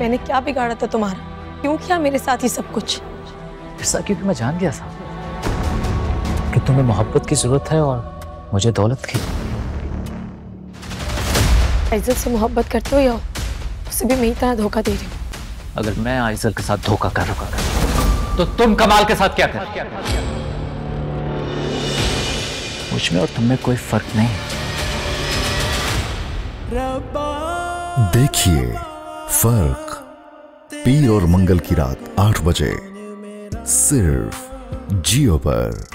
मैंने क्या बिगाड़ा था तुम्हारा? क्यों किया मेरे साथ ही सब कुछ? फिर क्योंकि मैं जान गया था कि तुम्हें मोहब्बत की जरूरत है और मुझे दौलत की। आयज़ल से मोहब्बत करते हो या उसे भी मेरी तरह धोखा दे रही हो? अगर मैं आयज़ल के साथ धोखा कर रहा हूं तो तुम कमाल के साथ क्या कर रहे हो? मुझ में और तुम में कोई फर्क नहीं। देखिए फर्क, पीर और मंगल की रात 8 बजे सिर्फ जियो पर।